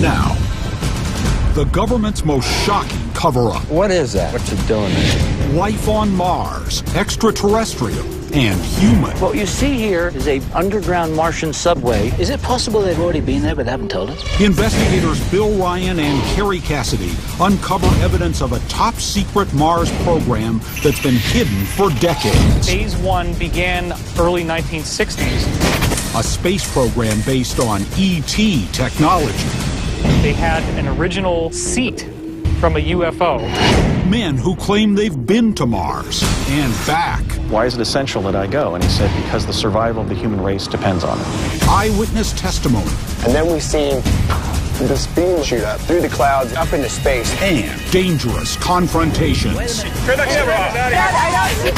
Now, the government's most shocking cover-up. What is that? What you doing? Life on Mars, extraterrestrial, and human. What you see here is an underground Martian subway. Is it possible they've already been there but they haven't told us? Investigators Bill Ryan and Kerry Cassidy uncover evidence of a top-secret Mars program that's been hidden for decades. Phase one began early 1960s. A space program based on ET technology. They had an original seat from a UFO. Men who claim they've been to Mars and back. Why is it essential that I go? And he said, because the survival of the human race depends on it. Eyewitness testimony. And then we see this beam shoot up through the clouds, up into space. And dangerous confrontations. Wait a minute. Turn the camera off. Dad,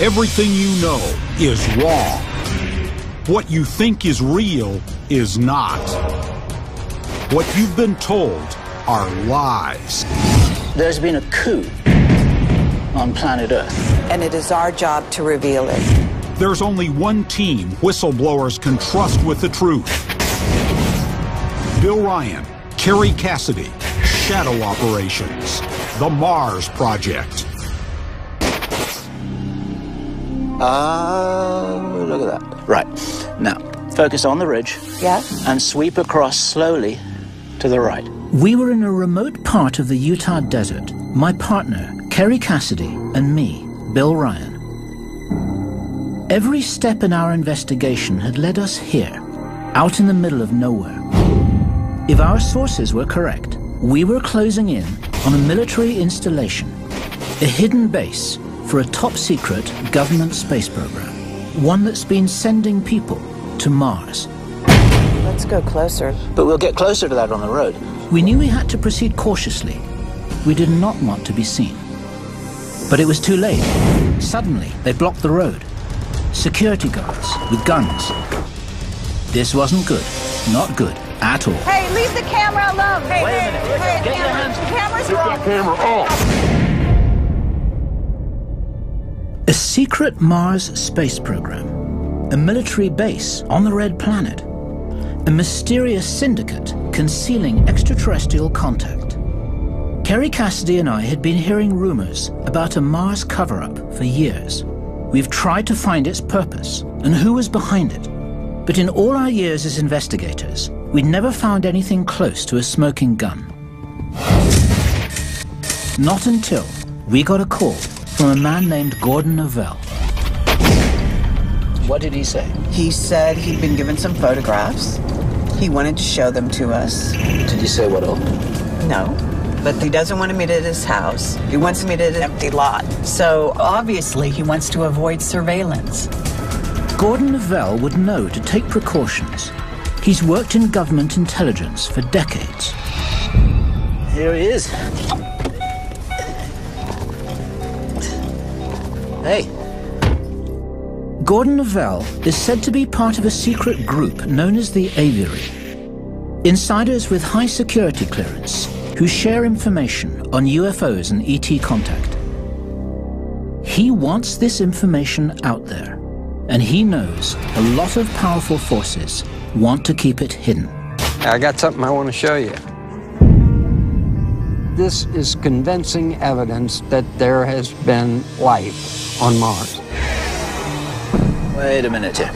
everything you know is wrong. What you think is real is not. What you've been told are lies. There's been a coup on planet Earth. And it is our job to reveal it. There's only one team whistleblowers can trust with the truth. Bill Ryan, Kerry Cassidy, Shadow Operations, The Mars Project. Look at that. Right. Now, focus on the ridge. Yeah. And sweep across slowly to the right. We were in a remote part of the Utah desert. My partner, Kerry Cassidy, and me, Bill Ryan. Every step in our investigation had led us here, out in the middle of nowhere. If our sources were correct, we were closing in on a military installation, a hidden base for a top-secret government space program, one that's been sending people to Mars. Let's go closer. But we'll get closer to that on the road. We knew we had to proceed cautiously. We did not want to be seen. But it was too late. Suddenly, they blocked the road. Security guards with guns. This wasn't good. Not good at all. Hey, leave the camera alone. Hey, wait a minute. Hey, get your hands. The camera's off. Get the camera off. A secret Mars space program, a military base on the Red Planet, a mysterious syndicate concealing extraterrestrial contact. Kerry Cassidy and I had been hearing rumors about a Mars cover-up for years. We've tried to find its purpose and who was behind it, but in all our years as investigators, we'd never found anything close to a smoking gun. Not until we got a call from a man named Gordon Novel. What did he say? He said he'd been given some photographs. He wanted to show them to us. Did he say what all? No, but he doesn't want to meet at his house. He wants to meet at an empty lot. So obviously he wants to avoid surveillance. Gordon Novel would know to take precautions. He's worked in government intelligence for decades. Here he is. Hey. Gordon Novel is said to be part of a secret group known as the Aviary. Insiders with high security clearance who share information on UFOs and ET contact. He wants this information out there, and he knows a lot of powerful forces want to keep it hidden. I got something I want to show you. This is convincing evidence that there has been life on Mars. Wait a minute here.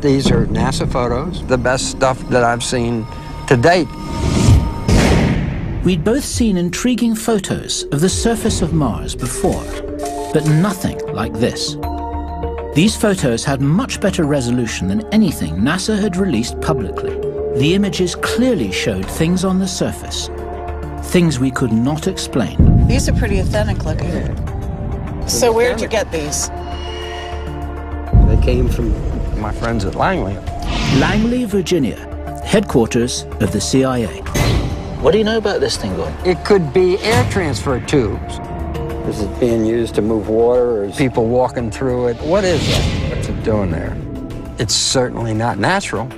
These are NASA photos, the best stuff that I've seen to date. We'd both seen intriguing photos of the surface of Mars before, but nothing like this. These photos had much better resolution than anything NASA had released publicly. The images clearly showed things on the surface, things we could not explain. These are pretty authentic looking. So where'd you get these? They came from my friends at Langley. Langley, Virginia, headquarters of the CIA. What do you know about this thing, Gordon? It could be air transfer tubes. Is it being used to move water, or is people walking through it? What is it? What's it doing there? It's certainly not natural.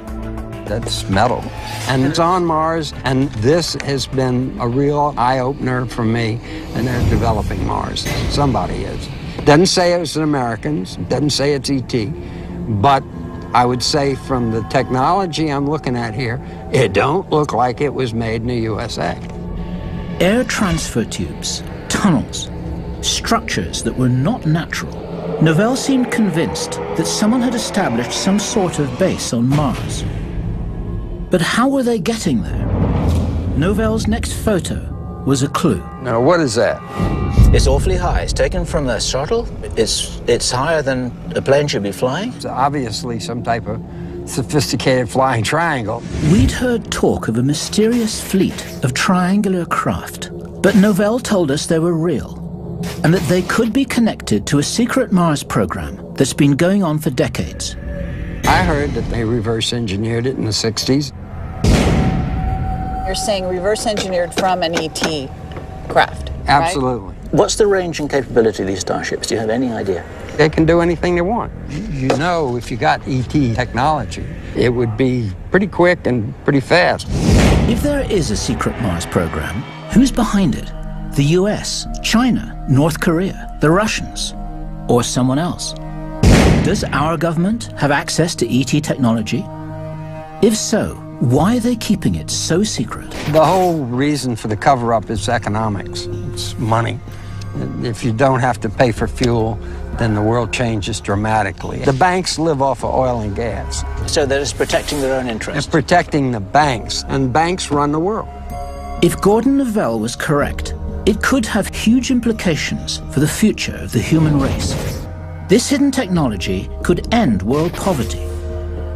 That's metal. And it's on Mars, and this has been a real eye-opener for me, and they're developing Mars. Somebody is. Doesn't say it's Americans, doesn't say it's ET, but I would say from the technology I'm looking at here, it don't look like it was made in the USA. Air transfer tubes, tunnels, structures that were not natural. Novel seemed convinced that someone had established some sort of base on Mars. But how were they getting there? Novel's next photo was a clue. Now, what is that? It's awfully high. It's taken from the shuttle. It's higher than a plane should be flying. It's obviously some type of sophisticated flying triangle. We'd heard talk of a mysterious fleet of triangular craft, but Novel told us they were real and that they could be connected to a secret Mars program that's been going on for decades. I heard that they reverse engineered it in the 60s. You're saying reverse engineered from an ET craft, right? Absolutely. What's the range and capability of these starships? Do you have any idea? They can do anything they want. You know, if you got ET technology, it would be pretty quick and pretty fast. If there is a secret Mars program, who's behind it? The US, China, North Korea, the Russians, or someone else? Does our government have access to ET technology? If so, why are they keeping it so secret? The whole reason for the cover-up is economics. It's money. If you don't have to pay for fuel, then the world changes dramatically. The banks live off of oil and gas. So they're just protecting their own interests. They're protecting the banks, and banks run the world. If Gordon Novel was correct, it could have huge implications for the future of the human race. This hidden technology could end world poverty.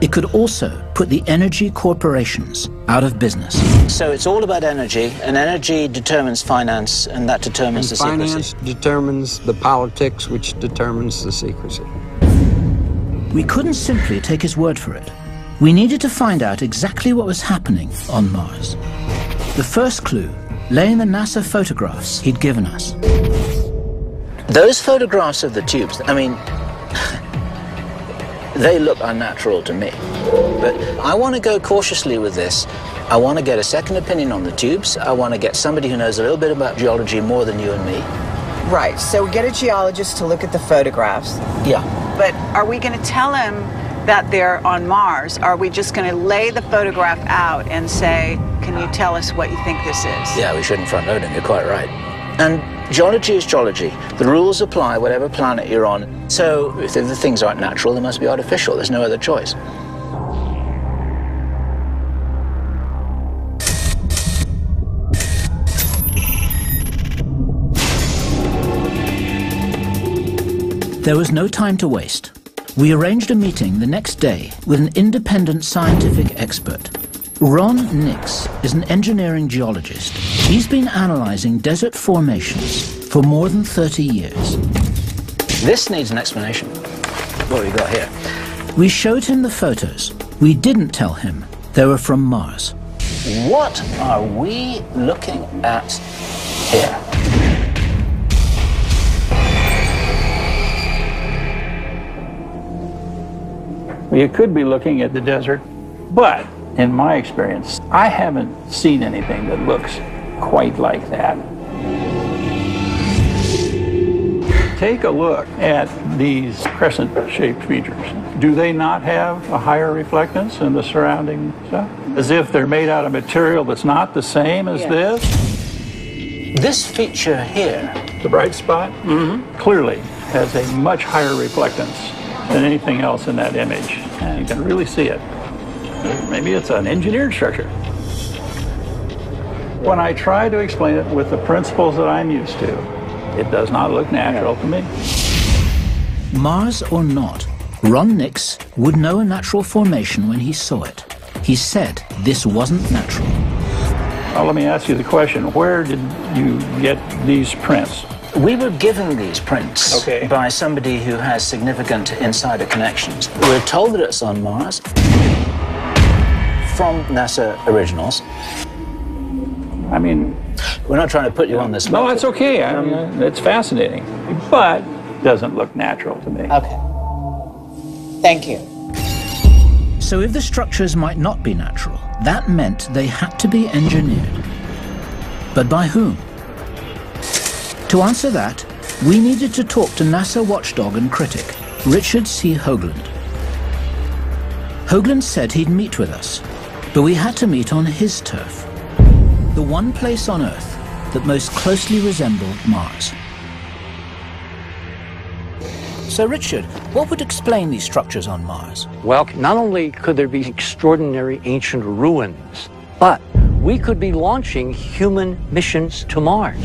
It could also put the energy corporations out of business. So it's all about energy, and energy determines finance, and that determines the secrecy. Finance determines the politics, which determines the secrecy. We couldn't simply take his word for it. We needed to find out exactly what was happening on Mars. The first clue lay in the NASA photographs he'd given us. Those photographs of the tubes, I mean, they look unnatural to me, but I want to go cautiously with this. I want to get a second opinion on the tubes. I want to get somebody who knows a little bit about geology more than you and me. Right, so get a geologist to look at the photographs. Yeah. But are we going to tell him that they're on Mars? Are we just going to lay the photograph out and say, can you tell us what you think this is? Yeah, we shouldn't front load him, you're quite right. And geology is geology. The rules apply whatever planet you're on. So if the things aren't natural, they must be artificial. There's no other choice. There was no time to waste. We arranged a meeting the next day with an independent scientific expert. Ron Nix is an engineering geologist. He's been analyzing desert formations for more than 30 years. This needs an explanation. What have we got here? We showed him the photos. We didn't tell him they were from Mars. What are we looking at here? Well, you could be looking at the desert, but in my experience, I haven't seen anything that looks quite like that. Take a look at these crescent-shaped features. Do they not have a higher reflectance in the surrounding stuff? As if they're made out of material that's not the same as this? This feature here, the bright spot, clearly has a much higher reflectance than anything else in that image. You can really see it. Maybe it's an engineered structure. When I try to explain it with the principles that I'm used to, it does not look natural to me. Mars or not, Ron Nix would know a natural formation when he saw it. He said this wasn't natural. Well, let me ask you the question, where did you get these prints? We were given these prints by somebody who has significant insider connections. We're told that it's on Mars, from NASA originals. I mean, we're not trying to put you on this. No, it's okay. I mean, it's fascinating, but it doesn't look natural to me. Okay. Thank you. So if the structures might not be natural, that meant they had to be engineered. But by whom? To answer that, we needed to talk to NASA watchdog and critic, Richard C. Hoagland. Hoagland said he'd meet with us, but we had to meet on his turf, the one place on Earth that most closely resembled Mars. So Richard, what would explain these structures on Mars? Well, not only could there be extraordinary ancient ruins, but we could be launching human missions to Mars.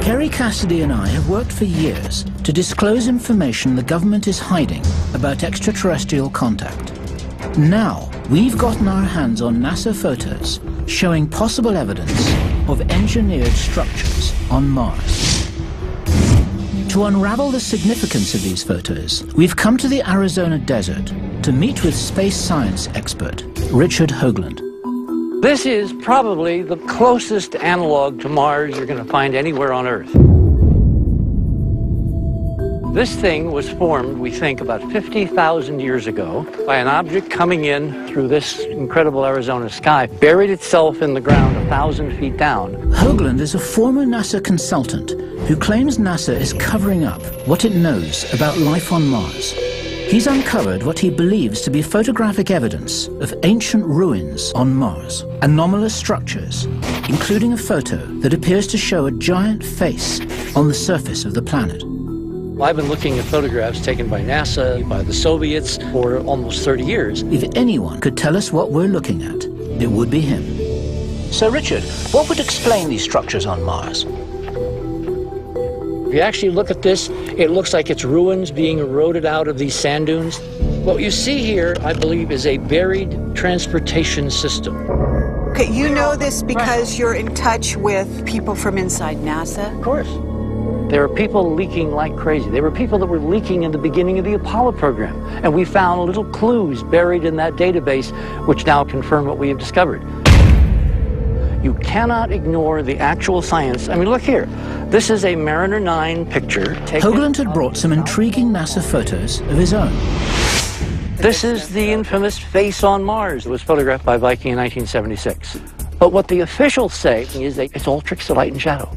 Kerry Cassidy and I have worked for years to disclose information the government is hiding about extraterrestrial contact. Now, we've gotten our hands on NASA photos showing possible evidence of engineered structures on Mars. To unravel the significance of these photos, we've come to the Arizona desert to meet with space science expert Richard Hoagland. This is probably the closest analog to Mars you're going to find anywhere on Earth. This thing was formed, we think, about 50,000 years ago by an object coming in through this incredible Arizona sky, buried itself in the ground 1,000 feet down. Hoagland is a former NASA consultant who claims NASA is covering up what it knows about life on Mars. He's uncovered what he believes to be photographic evidence of ancient ruins on Mars, anomalous structures, including a photo that appears to show a giant face on the surface of the planet. I've been looking at photographs taken by NASA, by the Soviets, for almost 30 years. If anyone could tell us what we're looking at, it would be him. So Richard, what would explain these structures on Mars? If you actually look at this, it looks like it's ruins being eroded out of these sand dunes. What you see here, I believe, is a buried transportation system. Okay, you know this because you're in touch with people from inside NASA? Of course. There are people leaking like crazy. There were people that were leaking in the beginning of the Apollo program, and we found little clues buried in that database, which now confirm what we have discovered. You cannot ignore the actual science. I mean, look here. This is a Mariner 9 picture. Hoagland had brought some intriguing NASA photos of his own. This is the infamous face on Mars. It was photographed by Viking in 1976. But what the officials say is that it's all tricks of light and shadow.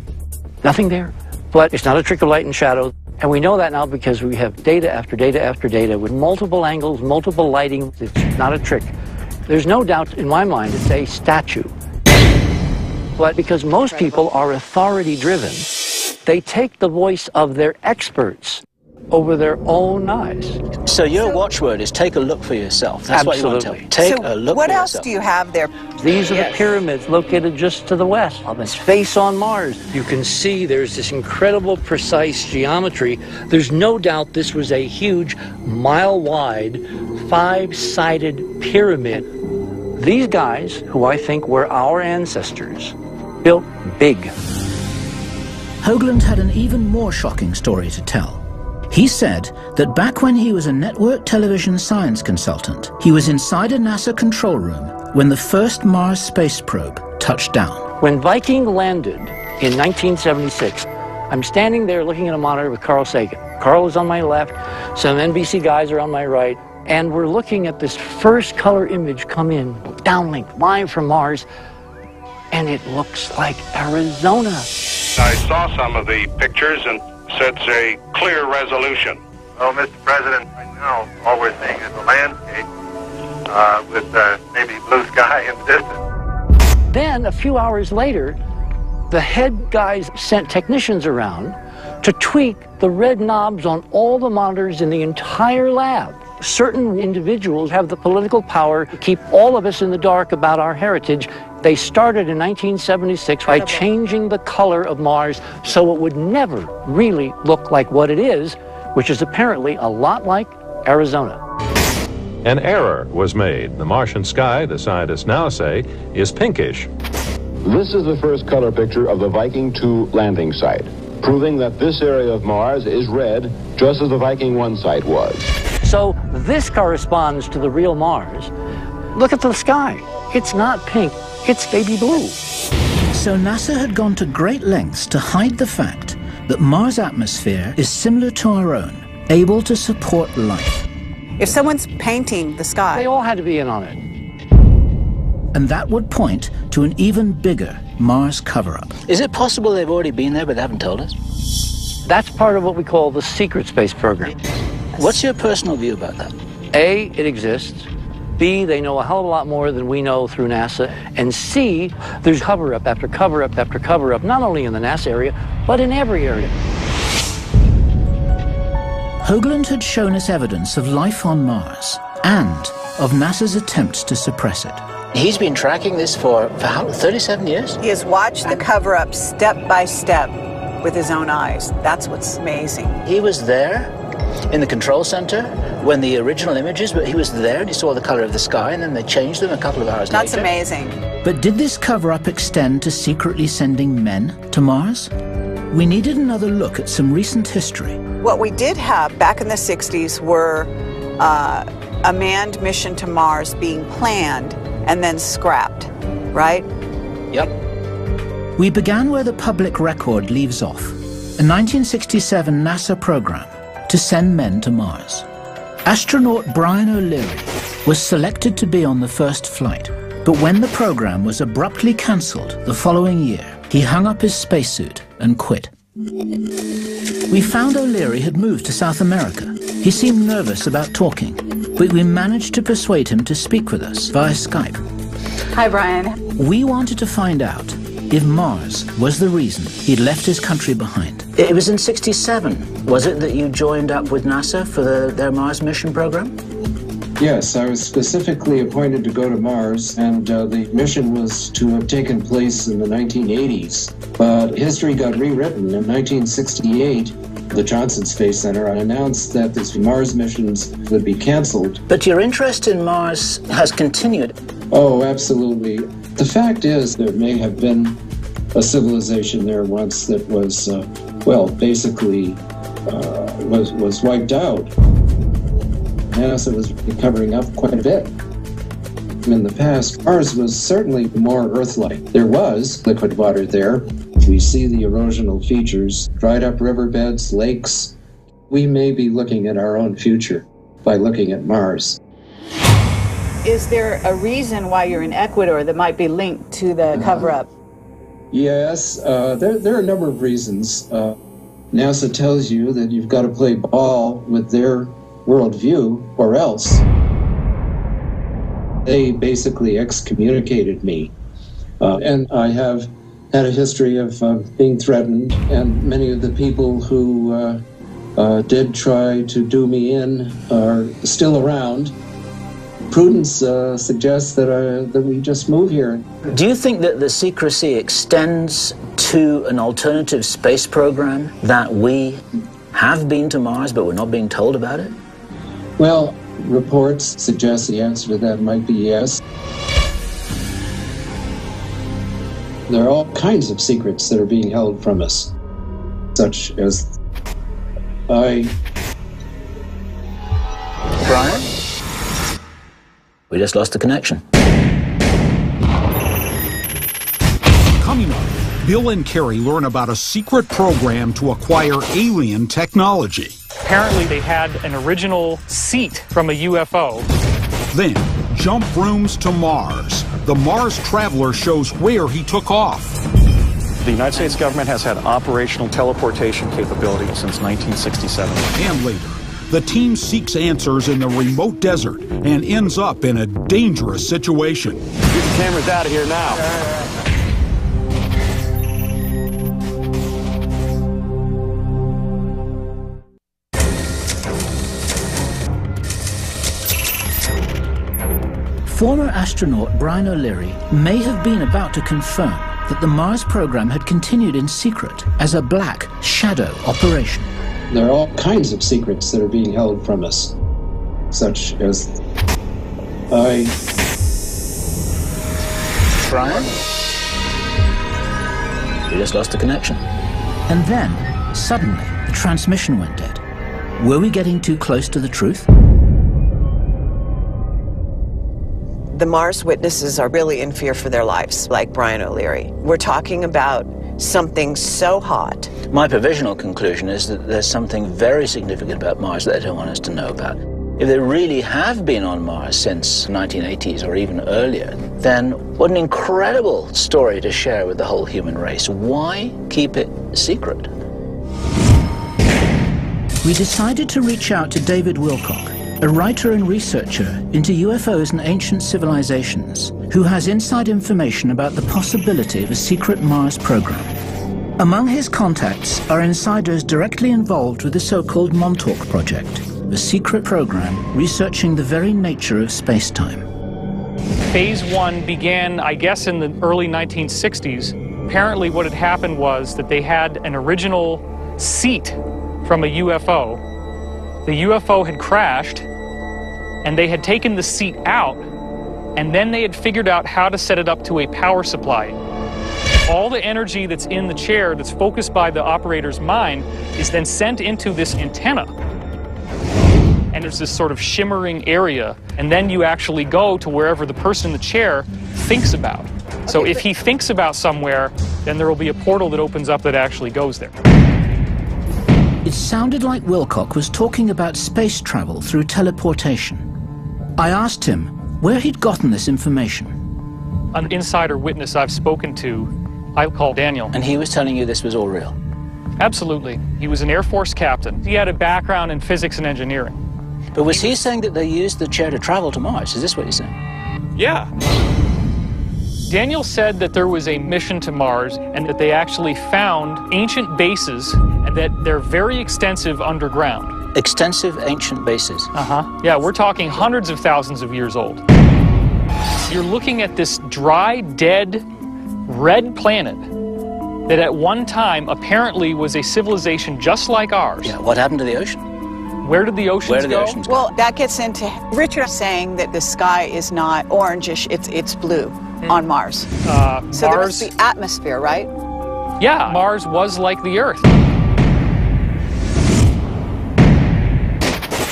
Nothing there, but it's not a trick of light and shadow. And we know that now because we have data after data after data with multiple angles, multiple lighting. It's not a trick. There's no doubt in my mind it's a statue. But because most people are authority-driven, they take the voice of their experts over their own eyes. So your watchword is take a look for yourself. That's absolutely what you want to tell. Take a look for yourself. What else do you have there? These are the pyramids located just to the west on this face on Mars. You can see there's this incredible precise geometry. There's no doubt this was a huge, mile-wide, 5-sided pyramid. These guys, who I think were our ancestors, built big. Hoagland had an even more shocking story to tell. He said that back when he was a network television science consultant, he was inside a NASA control room when the first Mars space probe touched down. When Viking landed in 1976, I'm standing there looking at a monitor with Carl Sagan. Carl is on my left, some NBC guys are on my right. And we're looking at this first color image come in, downlink, live from Mars, and it looks like Arizona. I saw some of the pictures, and it's a clear resolution. Well, Mr. President, right now, all we're seeing is a landscape with maybe blue sky in the distance. Then, a few hours later, the head guys sent technicians around to tweak the red knobs on all the monitors in the entire lab. Certain individuals have the political power to keep all of us in the dark about our heritage. They started in 1976 by changing the color of Mars so it would never really look like what it is, which is apparently a lot like Arizona. An error was made. The Martian sky, the scientists now say, is pinkish. This is the first color picture of the Viking 2 landing site, proving that this area of Mars is red, just as the Viking 1 site was. So this corresponds to the real Mars. Look at the sky. It's not pink, it's baby blue. So NASA had gone to great lengths to hide the fact that Mars' atmosphere is similar to our own, able to support life. If someone's painting the sky... They all had to be in on it. And that would point to an even bigger Mars cover-up. Is it possible they've already been there but they haven't told us? That's part of what we call the secret space program. What's your personal view about that? A, it exists. B, they know a hell of a lot more than we know through NASA. And C, there's cover-up after cover-up after cover-up, not only in the NASA area, but in every area. Hoagland had shown us evidence of life on Mars and of NASA's attempts to suppress it. He's been tracking this for how, 37 years? He has watched the cover-up step by step with his own eyes. That's what's amazing. He was there in the control center when the original images, but he was there and he saw the color of the sky, and then they changed them a couple of hours later. That's amazing. But did this cover-up extend to secretly sending men to Mars? We needed another look at some recent history. What we did have back in the 60s were a manned mission to Mars being planned and then scrapped, right? Yep. We began where the public record leaves off, a 1967 NASA program to send men to Mars. Astronaut Brian O'Leary was selected to be on the first flight, but when the program was abruptly cancelled the following year, he hung up his spacesuit and quit. We found O'Leary had moved to South America. He seemed nervous about talking, but we managed to persuade him to speak with us via Skype. Hi, Brian. We wanted to find out if Mars was the reason he'd left his country behind. It was in 67, was it, that you joined up with NASA for their Mars mission program? Yes, I was specifically appointed to go to Mars, and the mission was to have taken place in the 1980s. But history got rewritten. In 1968, the Johnson Space Center announced that these Mars missions would be canceled. But your interest in Mars has continued. Oh, absolutely. The fact is, there may have been a civilization there once that was, well, basically was wiped out. NASA was covering up quite a bit. In the past, Mars was certainly more Earth-like. There was liquid water there. We see the erosional features, dried up riverbeds, lakes. We may be looking at our own future by looking at Mars. Is there a reason why you're in Ecuador that might be linked to the cover-up? Yes, there are a number of reasons. NASA tells you that you've got to play ball with their worldview or else. They basically excommunicated me, and I have had a history of being threatened, and many of the people who did try to do me in are still around. Prudence suggests that we just move here. Do you think that the secrecy extends to an alternative space program, that we have been to Mars but we're not being told about it? Well, reports suggest the answer to that might be yes. There are all kinds of secrets that are being held from us, such as Brian? We just lost the connection. Coming up, Bill and Kerry learn about a secret program to acquire alien technology. Apparently they had an original seat from a UFO. Then, jump rooms to Mars. The Mars Traveler shows where he took off. The United States government has had operational teleportation capability since 1967. And later, the team seeks answers in the remote desert and ends up in a dangerous situation. Get the cameras out of here now. Former astronaut Brian O'Leary may have been about to confirm that the Mars program had continued in secret as a black shadow operation. There are all kinds of secrets that are being held from us, such as Brian? We just lost the connection. And then, suddenly, the transmission went dead. Were we getting too close to the truth? The Mars witnesses are really in fear for their lives, like Brian O'Leary. We're talking about something so hot. My provisional conclusion is that there's something very significant about Mars that they don't want us to know about. If they really have been on Mars since the 1980s or even earlier, then what an incredible story to share with the whole human race. Why keep it secret? We decided to reach out to David Wilcock, a writer and researcher into UFOs and ancient civilizations, who has inside information about the possibility of a secret Mars program. Among his contacts are insiders directly involved with the so-called Montauk Project, a secret program researching the very nature of space-time. Phase one began, I guess, in the early 1960s. Apparently what had happened was that they had an original seat from a UFO. The UFO had crashed, and they had taken the seat out, and then they had figured out how to set it up to a power supply. All the energy that's in the chair that's focused by the operator's mind is then sent into this antenna. And there's this sort of shimmering area, and then you actually go to wherever the person in the chair thinks about. So if he thinks about somewhere, then there will be a portal that opens up that actually goes there. It sounded like Wilcock was talking about space travel through teleportation. I asked him where he'd gotten this information. An insider witness I've spoken to, I call Daniel. And he was telling you this was all real? Absolutely. He was an Air Force captain. He had a background in physics and engineering. But was he saying that they used the chair to travel to Mars? Is this what he's saying? Yeah. Daniel said that there was a mission to Mars and that they actually found ancient bases and that they're very extensive underground. Extensive ancient bases? Uh-huh. Yeah, we're talking hundreds of thousands of years old. You're looking at this dry, dead, red planet that at one time apparently was a civilization just like ours. Yeah, what happened to the ocean? Where did the oceans go? Well, that gets into Richard saying that the sky is not orangish, it's blue on Mars. So Mars, there must be atmosphere, right? Yeah, Mars was like the Earth.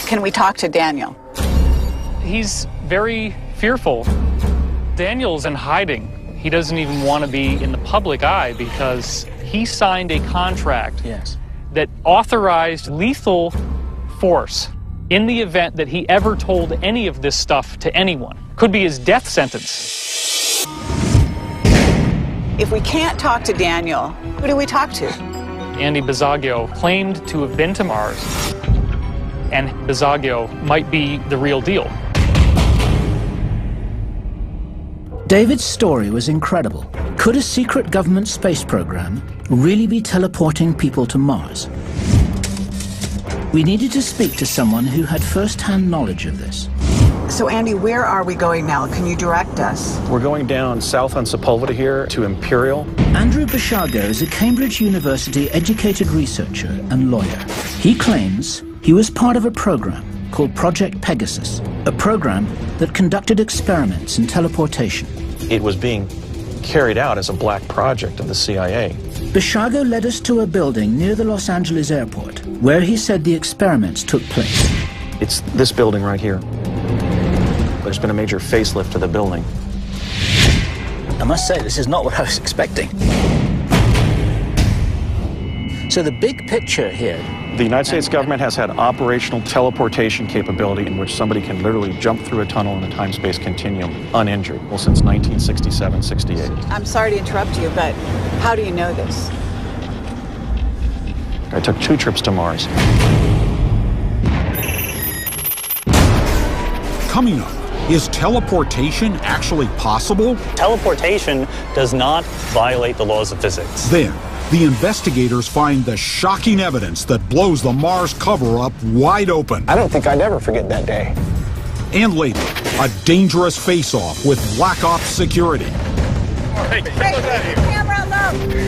Can we talk to Daniel? He's very fearful. Daniel's in hiding. He doesn't even want to be in the public eye because he signed a contract that authorized lethal force in the event that he ever told any of this stuff to anyone. Could be his death sentence. If we can't talk to Daniel, who do we talk to? Andy Basiago claimed to have been to Mars, and Basiago might be the real deal. David's story was incredible. Could a secret government space program really be teleporting people to Mars? We needed to speak to someone who had first-hand knowledge of this. So, Andy, where are we going now? Can you direct us? We're going down south on Sepulveda here to Imperial. Andrew Basiago is a Cambridge University-educated researcher and lawyer. He claims he was part of a program called Project Pegasus, a program that conducted experiments in teleportation. It was being carried out as a black project of the CIA. Basiago led us to a building near the Los Angeles airport, where he said the experiments took place. It's this building right here. There's been a major facelift to the building. I must say, this is not what I was expecting. So the big picture here... The United States government has had operational teleportation capability in which somebody can literally jump through a tunnel in a time-space continuum uninjured, well, since 1967, 68. I'm sorry to interrupt you, but how do you know this? I took 2 trips to Mars. Coming up, is teleportation actually possible? Teleportation does not violate the laws of physics. Then, the investigators find the shocking evidence that blows the Mars cover-up wide open. I don't think I'd ever forget that day. And later, a dangerous face-off with Black Ops security. Hey, get out of here. Camera low.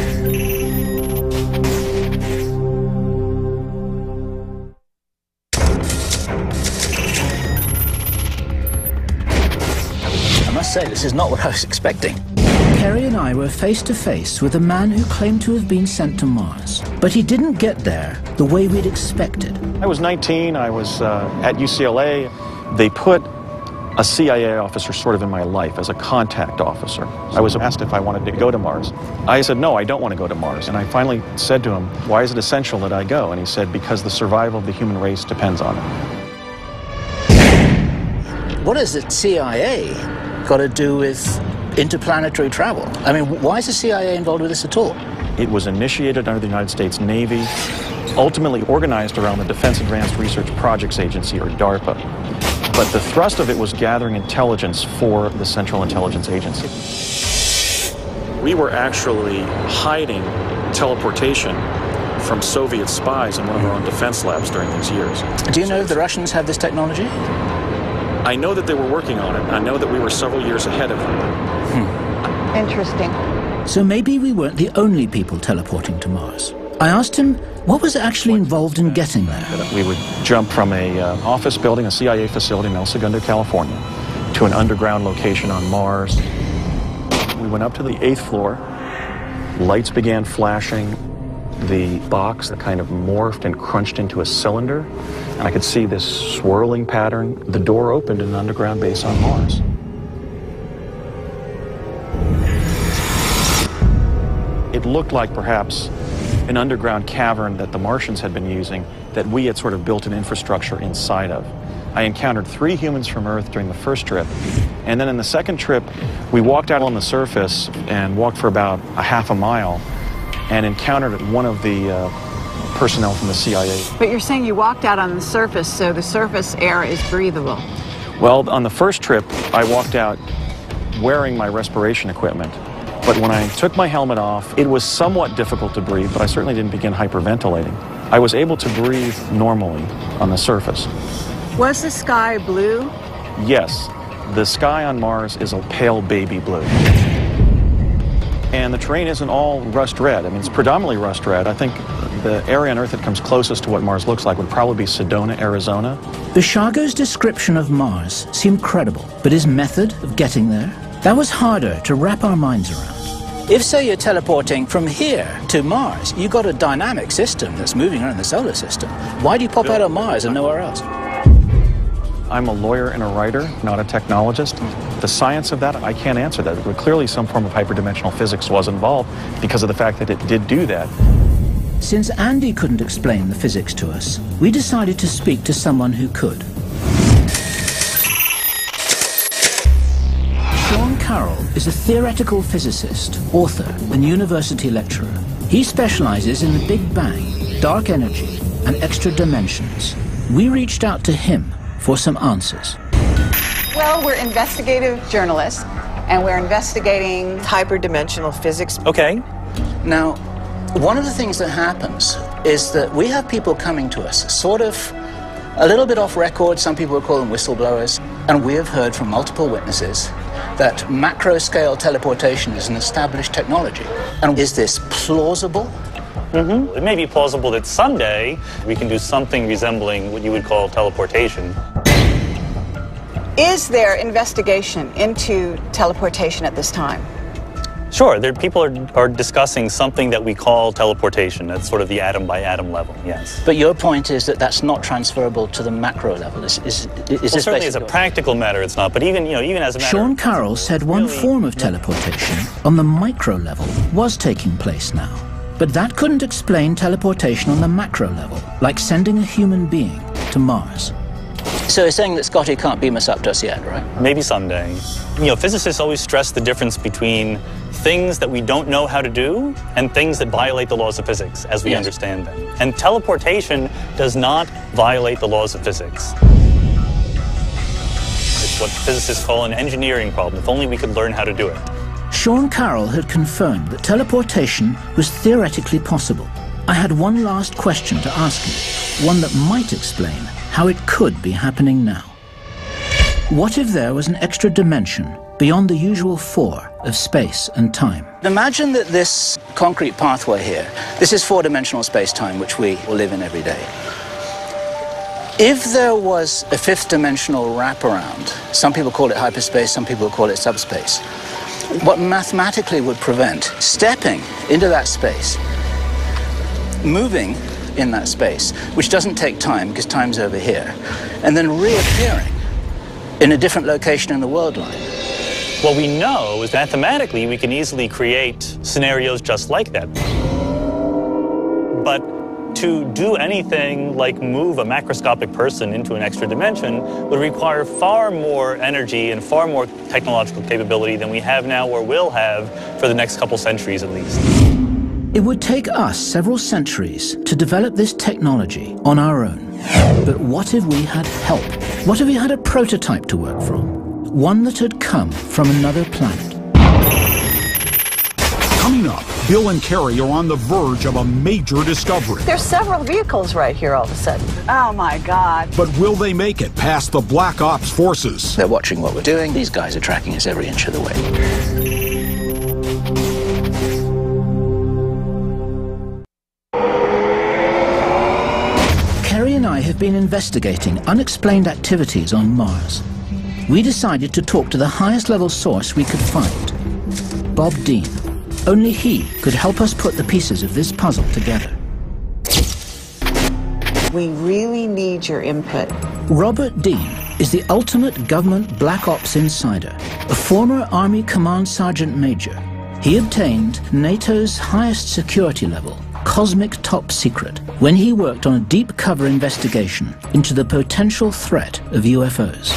I must say, this is not what I was expecting. Kerry and I were face-to-face with a man who claimed to have been sent to Mars, but he didn't get there the way we'd expected. I was 19, I was at UCLA. They put a CIA officer sort of in my life as a contact officer. I was asked if I wanted to go to Mars. I said, no, I don't want to go to Mars. And I finally said to him, why is it essential that I go? And he said, because the survival of the human race depends on it. What has the CIA got to do with interplanetary travel? I mean, why is the CIA involved with this at all? It was initiated under the United States Navy, ultimately organized around the Defense Advanced Research Projects Agency, or DARPA. But the thrust of it was gathering intelligence for the Central Intelligence Agency. We were actually hiding teleportation from Soviet spies in one of our own defense labs during these years. Do you know if the Russians had this technology? I know that they were working on it. I know that we were several years ahead of them. Interesting. So maybe we weren't the only people teleporting to Mars. I asked him what was actually involved in getting there. We would jump from an office building, a CIA facility in El Segundo, California, to an underground location on Mars. We went up to the 8th floor. Lights began flashing. The box that kind of morphed and crunched into a cylinder, and I could see this swirling pattern. The door opened in an underground base on Mars. It looked like perhaps an underground cavern that the Martians had been using, that we had sort of built an infrastructure inside of. I encountered 3 humans from Earth during the first trip, and then in the second trip, we walked out on the surface and walked for about a half a mile and encountered one of the personnel from the CIA. But you're saying you walked out on the surface, so the surface air is breathable. Well, on the first trip, I walked out wearing my respiration equipment. But when I took my helmet off, it was somewhat difficult to breathe, but I certainly didn't begin hyperventilating. I was able to breathe normally on the surface. Was the sky blue? Yes. The sky on Mars is a pale baby blue. And the terrain isn't all rust red. I mean, it's predominantly rust red. I think the area on Earth that comes closest to what Mars looks like would probably be Sedona, Arizona. Basiago's description of Mars seemed credible, but his method of getting there? That was harder to wrap our minds around. If, say, you're teleporting from here to Mars, you've got a dynamic system that's moving around the solar system. Why do you pop out on Mars and nowhere else? I'm a lawyer and a writer, not a technologist. The science of that, I can't answer that. But clearly some form of hyperdimensional physics was involved because of the fact that it did do that. Since Andy couldn't explain the physics to us, we decided to speak to someone who could. Carroll is a theoretical physicist, author, and university lecturer. He specializes in the Big Bang, dark energy, and extra dimensions. We reached out to him for some answers. Well, we're investigative journalists, and we're investigating hyperdimensional physics. Okay. Now, one of the things that happens is that we have people coming to us, sort of a little bit off record, some people would call them whistleblowers, and we have heard from multiple witnesses that macro-scale teleportation is an established technology. And is this plausible? Mm-hmm. It may be plausible that someday we can do something resembling what you would call teleportation. Is there investigation into teleportation at this time? Sure. People are discussing something that we call teleportation. That's sort of the atom-by-atom level, yes. But your point is that that's not transferable to the macro level. Well, certainly as a practical matter, it's not. But even, you know, even as a matter... Sean Carroll said one form of teleportation on the micro level was taking place now. But that couldn't explain teleportation on the macro level, like sending a human being to Mars. So you're saying that Scotty can't beam us up just yet, right? Maybe someday. You know, physicists always stress the difference between things that we don't know how to do and things that violate the laws of physics as we understand them. And teleportation does not violate the laws of physics. It's what physicists call an engineering problem. If only we could learn how to do it. Sean Carroll had confirmed that teleportation was theoretically possible. I had one last question to ask him, one that might explain how it could be happening now. What if there was an extra dimension beyond the usual 4 of space and time? Imagine that this concrete pathway here, this is 4-dimensional space-time, which we all live in every day. If there was a 5th-dimensional wraparound, some people call it hyperspace, some people call it subspace, what mathematically would prevent stepping into that space, moving in that space, which doesn't take time because time's over here, and then reappearing in a different location in the world line? What we know is mathematically we can easily create scenarios just like that. But to do anything like move a macroscopic person into an extra dimension would require far more energy and far more technological capability than we have now or will have for the next couple centuries at least. It would take us several centuries to develop this technology on our own. But what if we had help? What if we had a prototype to work from? One that had come from another planet? Coming up, Bill and Kerry are on the verge of a major discovery. There's several vehicles right here all of a sudden. Oh my God. But will they make it past the Black Ops forces? They're watching what we're doing. These guys are tracking us every inch of the way. Have been investigating unexplained activities on Mars. We decided to talk to the highest level source we could find, Bob Dean. Only he could help us put the pieces of this puzzle together. We really need your input. Robert Dean is the ultimate government Black Ops insider, a former Army Command Sergeant Major. He obtained NATO's highest security level, Cosmic Top Secret, when he worked on a deep cover investigation into the potential threat of UFOs.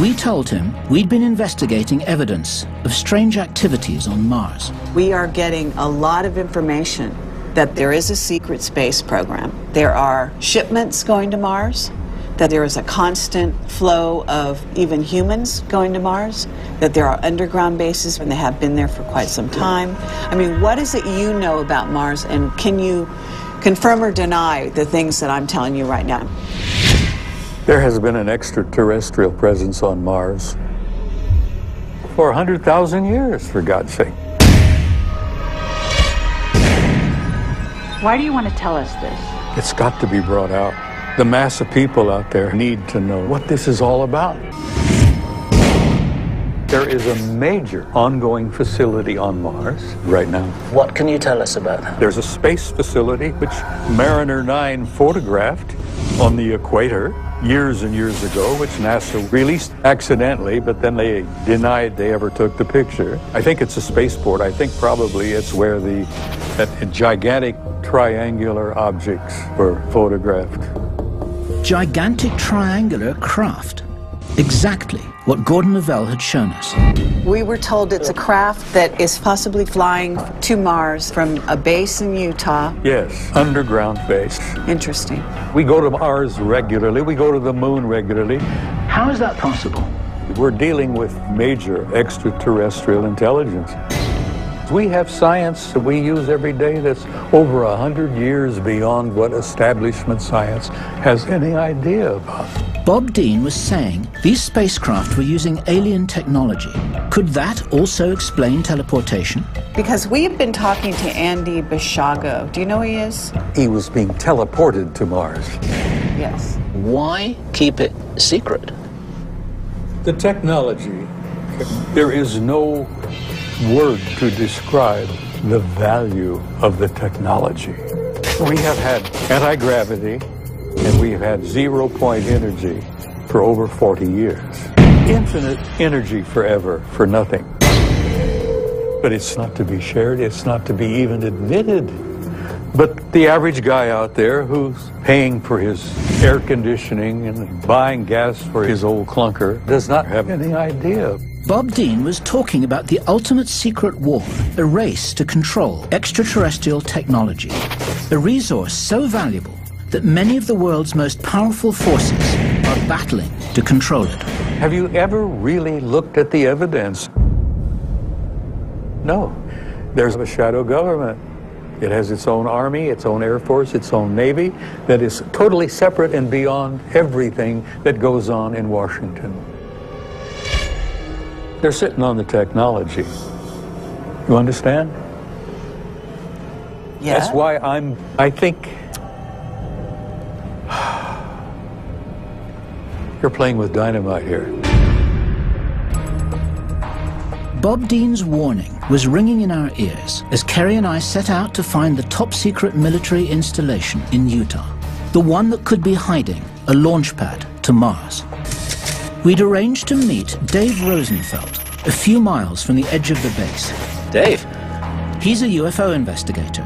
We told him we'd been investigating evidence of strange activities on Mars. We are getting a lot of information that there is a secret space program. There are shipments going to Mars, that there is a constant flow of even humans going to Mars, that there are underground bases, and they have been there for quite some time. I mean, what is it you know about Mars, and can you confirm or deny the things that I'm telling you right now? There has been an extraterrestrial presence on Mars for 100,000 years, for God's sake. Why do you want to tell us this? It's got to be brought out. The mass of people out there need to know what this is all about. There is a major ongoing facility on Mars right now. What can you tell us about that? There's a space facility which Mariner 9 photographed on the equator years and years ago, which NASA released accidentally, but then they denied they ever took the picture. I think it's a spaceport. I think probably it's where that gigantic triangular objects were photographed. Gigantic triangular craft. Exactly what Gordon Novel had shown us. We were told it's a craft that is possibly flying to Mars from a base in Utah. Yes, underground base. Interesting. We go to Mars regularly. We go to the moon regularly. How is that possible? We're dealing with major extraterrestrial intelligence. We have science that we use every day that's over 100 years beyond what establishment science has any idea about. Bob Dean was saying these spacecraft were using alien technology. Could that also explain teleportation? Because we've been talking to Andy Basiago. Do you know who he is? He was being teleported to Mars. Yes. Why keep it secret? The technology, there is no word to describe the value of the technology. We have had anti-gravity and we've had zero-point energy for over 40 years. Infinite energy forever, for nothing. But it's not to be shared, it's not to be even admitted. But the average guy out there who's paying for his air conditioning and buying gas for his old clunker does not have any idea. Bob Dean was talking about the ultimate secret war, a race to control extraterrestrial technology, a resource so valuable that many of the world's most powerful forces are battling to control it. Have you ever really looked at the evidence? No. There's a shadow government. It has its own army, its own air force, its own navy that is totally separate and beyond everything that goes on in Washington. They're sitting on the technology. You understand? Yeah. That's why I think you're playing with dynamite here. Bob Dean's warning was ringing in our ears as Kerry and I set out to find the top secret military installation in Utah, the one that could be hiding a launch pad to Mars. We'd arranged to meet Dave Rosenfeld, a few miles from the edge of the base. Dave? He's a UFO investigator.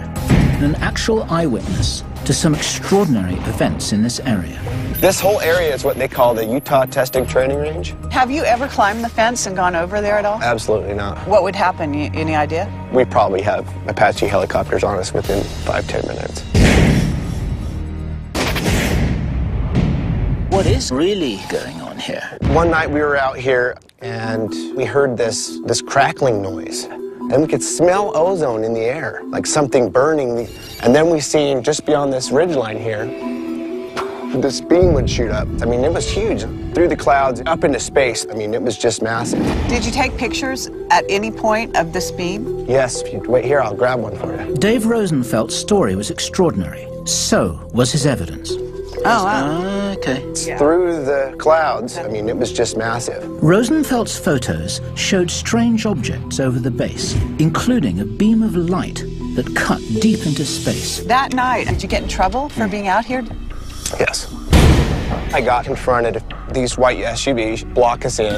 an actual eyewitness to some extraordinary events in this area. This whole area is what they call the Utah Testing Training Range. Have you ever climbed the fence and gone over there at all? Absolutely not. What would happen? Any idea? We probably have Apache helicopters on us within 5–10 minutes. What is really going on here? One night we were out here and we heard this crackling noise. And we could smell ozone in the air, like something burning. And then we seen just beyond this ridgeline here, this beam would shoot up. I mean, it was huge. Through the clouds, up into space. I mean, it was just massive. Did you take pictures at any point of this beam? Yes. If you'd wait here, I'll grab one for you. Dave Rosenfeld's story was extraordinary. So was his evidence. Oh, wow. Okay. Yeah. Through the clouds, I mean, it was just massive. Rosenfeld's photos showed strange objects over the base, including a beam of light that cut deep into space. That night, did you get in trouble for being out here? Yes. I got confronted. These white SUVs block us in,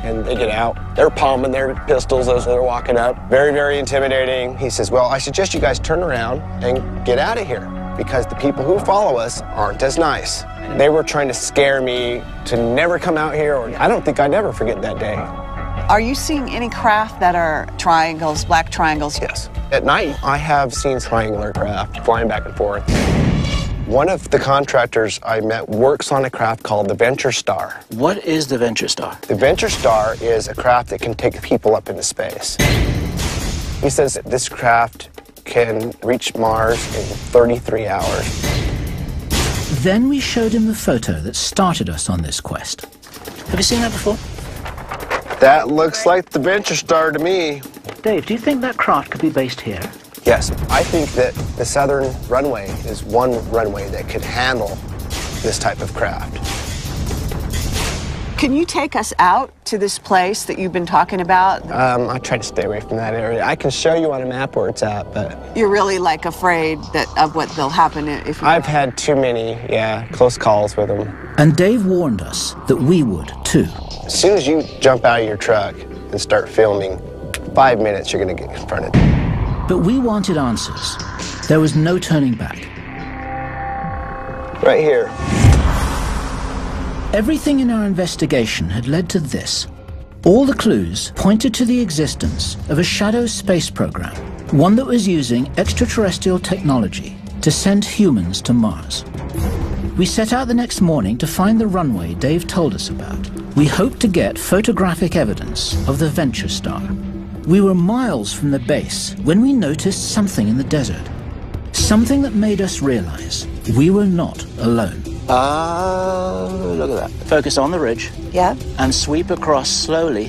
and they get out. They're palming their pistols as they're walking up. Very, very intimidating. He says, well, I suggest you guys turn around and get out of here, because the people who follow us aren't as nice. They were trying to scare me to never come out here, or I don't think I'd ever forget that day. Are you seeing any craft that are triangles, black triangles? Yes. At night, I have seen triangular craft flying back and forth. One of the contractors I met works on a craft called the Venture Star. What is the Venture Star? The Venture Star is a craft that can take people up into space. He says that this craft can reach Mars in 33 hours. Then we showed him the photo that started us on this quest. Have you seen that before? That looks like the Venture Star to me. Dave, do you think that craft could be based here? Yes, I think that the southern runway is one runway that could handle this type of craft. Can you take us out to this place that you've been talking about? I try to stay away from that area. I can show you on a map where it's at, but... You're really, like, afraid that of what will happen if you... I've had too many, yeah, close calls with them. And Dave warned us that we would, too. As soon as you jump out of your truck and start filming, 5 minutes you're going to get confronted. But we wanted answers. There was no turning back. Right here. Everything in our investigation had led to this. All the clues pointed to the existence of a shadow space program, one that was using extraterrestrial technology to send humans to Mars. We set out the next morning to find the runway Dave told us about. We hoped to get photographic evidence of the Venture Star. We were miles from the base when we noticed something in the desert, something that made us realize we were not alone. Look at that. Focus on the ridge. Yeah. And sweep across slowly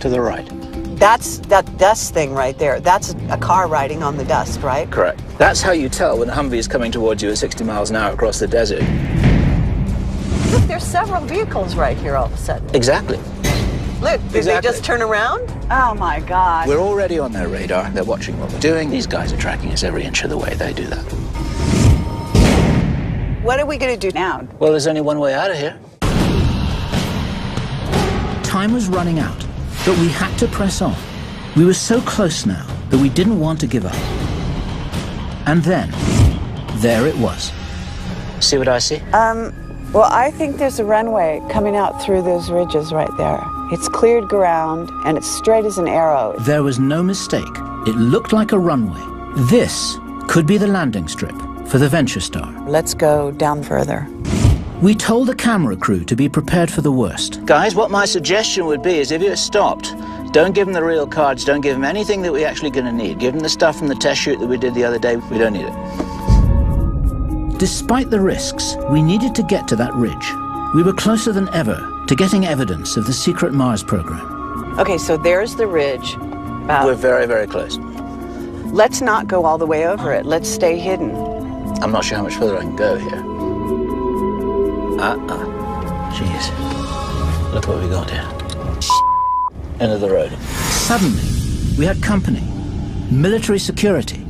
to the right. That's that dust thing right there. That's a car riding on the dust, right? Correct. That's how you tell when a Humvee is coming towards you at 60 miles an hour across the desert. Look, there's several vehicles right here all of a sudden. Exactly. Look, did they just turn around? Oh, my God. We're already on their radar. They're watching what we're doing. These guys are tracking us every inch of the way. They do that. What are we going to do now? Well, there's only one way out of here. Time was running out, but we had to press on. We were so close now that we didn't want to give up. And then, there it was. See what I see? Well, I think there's a runway coming out through those ridges right there. It's cleared ground, and it's straight as an arrow. There was no mistake. It looked like a runway. This could be the landing strip for the Venture Star. Let's go down further. We told the camera crew to be prepared for the worst. Guys, what my suggestion would be is if you're stopped, don't give them the real cards, don't give them anything that we're actually going to need. Give them the stuff from the test shoot that we did the other day. We don't need it. Despite the risks, we needed to get to that ridge. We were closer than ever to getting evidence of the secret Mars program. Okay, so there's the ridge. We're very, very close. Let's not go all the way over it. Let's stay hidden. I'm not sure how much further I can go here. Jeez. Look what we got here. End of the road. Suddenly, we had company. Military security.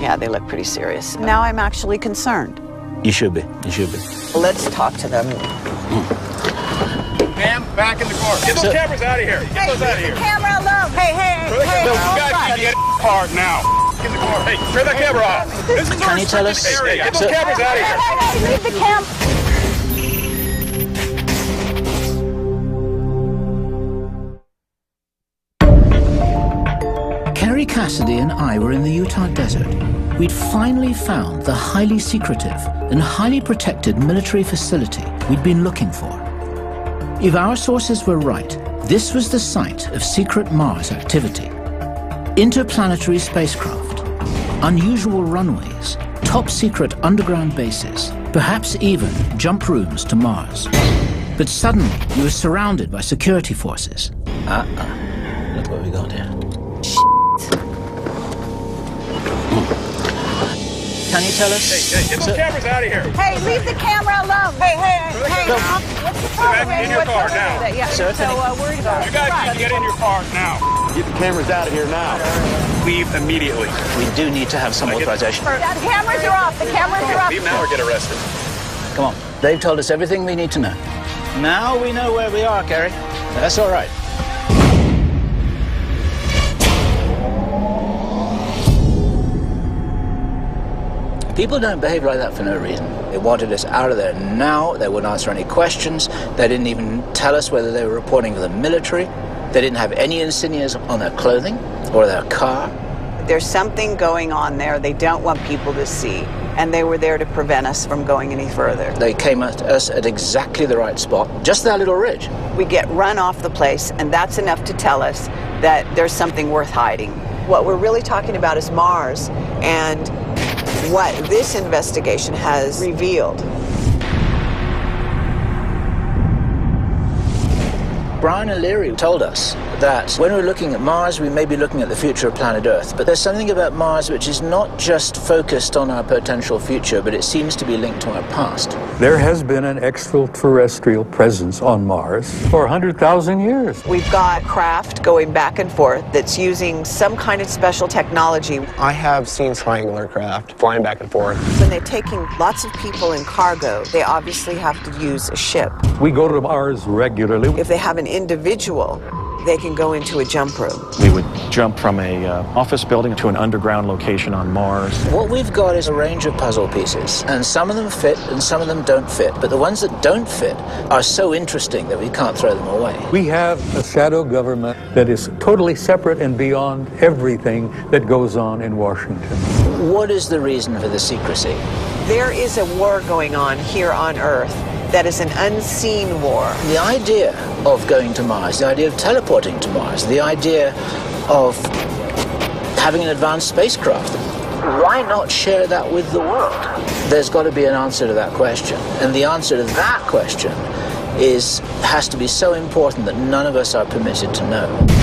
Yeah, they look pretty serious. Now I'm actually concerned. You should be. You should be. Well, let's talk to them. Ma'am, back in the car. Get those cameras out of here. Get those out of here. Camera alone. Hey, hey, hey. Hey, no, you guys need to get out of the car now. Get the car. Hey, turn that camera off. This is our restricted area. Get those cameras out of here. Leave the camp. Kerry Cassidy and I were in the Utah desert. We'd finally found the highly secretive and highly protected military facility we'd been looking for. If our sources were right, this was the site of secret Mars activity. Interplanetary spacecraft, unusual runways, top-secret underground bases, perhaps even jump rooms to Mars. But suddenly, you were surrounded by security forces. Look what we got here. Can you tell us? Hey, get the cameras out of here. Hey, leave the camera alone. Hey. What's the problem? Get in your car now. Yeah, worried about you guys need to get in your car now. Get the cameras out of here now. Leave immediately. We do need to have some authorization. The cameras are off. The cameras are off. Leave now or get arrested. Come on. They've told us everything we need to know. Now we know where we are, Kerry. That's all right. People don't behave like that for no reason. They wanted us out of there now. They wouldn't answer any questions. They didn't even tell us whether they were reporting to the military. They didn't have any insignias on their clothing or their car. There's something going on there they don't want people to see, and they were there to prevent us from going any further. They came at us at exactly the right spot, just that little ridge. We get run off the place, and that's enough to tell us that there's something worth hiding. What we're really talking about is Mars, and what this investigation has revealed. Brian O'Leary told us that when we're looking at Mars, we may be looking at the future of planet Earth, but there's something about Mars which is not just focused on our potential future, but it seems to be linked to our past. There has been an extraterrestrial presence on Mars for 100,000 years. We've got craft going back and forth that's using some kind of special technology. I have seen triangular craft flying back and forth. When they're taking lots of people in cargo, they obviously have to use a ship. We go to Mars regularly. If they have an individual, they can go into a jump room. We would jump from an office building to an underground location on Mars. What we've got is a range of puzzle pieces, and some of them fit and some of them don't fit. But the ones that don't fit are so interesting that we can't throw them away. We have a shadow government that is totally separate and beyond everything that goes on in Washington. What is the reason for the secrecy? There is a war going on here on Earth. That is an unseen war. The idea of going to Mars, the idea of teleporting to Mars, the idea of having an advanced spacecraft, why not share that with the world? There's got to be an answer to that question. And the answer to that question has to be so important that none of us are permitted to know.